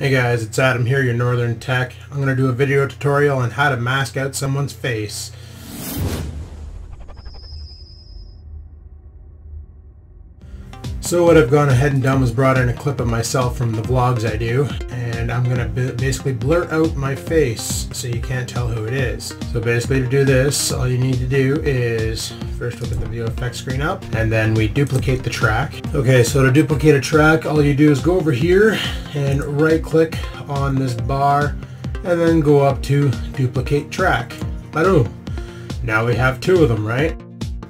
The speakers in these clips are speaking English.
Hey guys, it's Adam here, your Northern Tech. I'm going to do a video tutorial on how to mask out someone's face. So what I've gone ahead and done was brought in a clip of myself from the vlogs I do, and I'm going to basically blur out my face so you can't tell who it is. So basically to do this, all you need to do is first open the video effects screen up, and then we duplicate the track. Okay, so to duplicate a track, all you do is go over here and right click on this bar and then go up to duplicate track. Boom! Now we have two of them, right?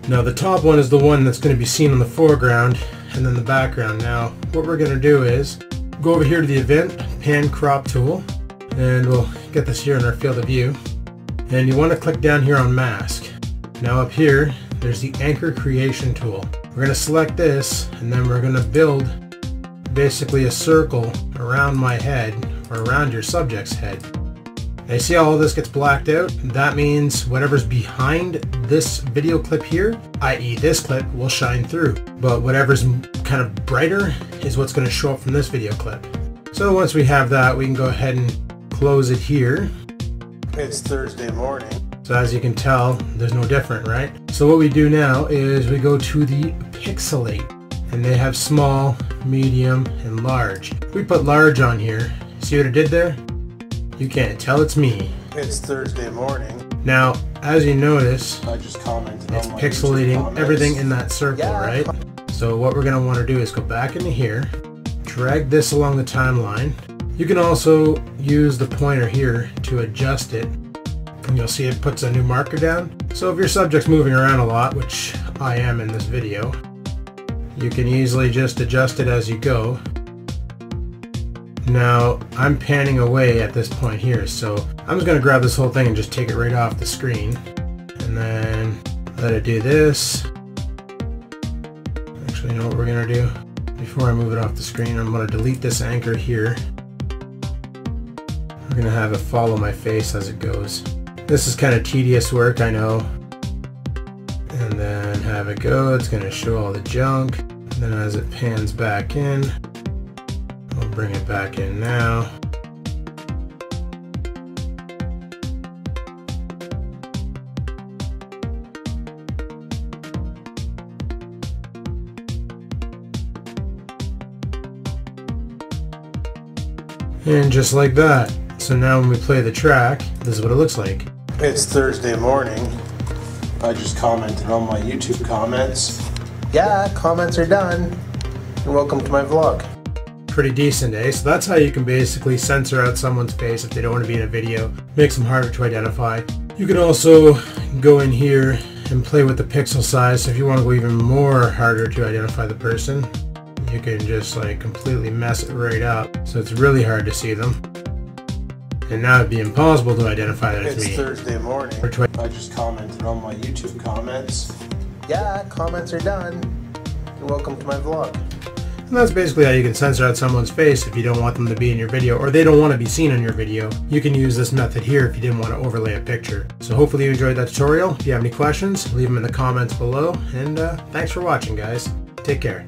Now the top one is the one that's going to be seen in the foreground and then the background. Now what we're going to do is go over here to the event pan crop tool, and we'll get this here in our field of view, and you want to click down here on mask. Now up here there's the anchor creation tool. We're going to select this, and then we're going to build basically a circle around my head, or around your subject's head. Now you see all of this gets blacked out. That means whatever's behind this video clip here, i.e. this clip, will shine through, but whatever's kind of brighter is what's going to show up from this video clip. So once we have that, we can go ahead and close it here. It's Thursday morning. So as you can tell, there's no different, right? So what we do now is we go to the pixelate, and they have small, medium, and large. If we put large on here, see what it did there? You can't tell it's me. It's Thursday morning. Now, as you notice, I just commented, it's pixelating everything in that circle, right? So what we're gonna wanna do is go back into here, drag this along the timeline. You can also use the pointer here to adjust it. And you'll see it puts a new marker down. So if your subject's moving around a lot, which I am in this video, you can easily just adjust it as you go. Now I'm panning away at this point here, so I'm just going to grab this whole thing and just take it right off the screen, and then let it do this. Actually, you know what we're going to do? Before I move it off the screen, I'm going to delete this anchor here. We're going to have it follow my face as it goes. This is kind of tedious work, I know. And then have it go, it's gonna show all the junk. And then as it pans back in, I'll bring it back in now. And just like that. So now when we play the track, this is what it looks like. It's Thursday morning. I just commented on my YouTube comments. Yeah, comments are done. And welcome to my vlog. Pretty decent, eh? So that's how you can basically censor out someone's face if they don't want to be in a video. Makes them harder to identify. You can also go in here and play with the pixel size. So if you want to go even more harder to identify the person, you can just like completely mess it right up. So it's really hard to see them. And now it'd be impossible to identify that it's me. It's Thursday morning. I just commented on my YouTube comments. Yeah, comments are done. And welcome to my vlog. And that's basically how you can censor out someone's face if you don't want them to be in your video, or they don't want to be seen in your video. You can use this method here if you didn't want to overlay a picture. So hopefully you enjoyed that tutorial. If you have any questions, leave them in the comments below. And thanks for watching, guys. Take care.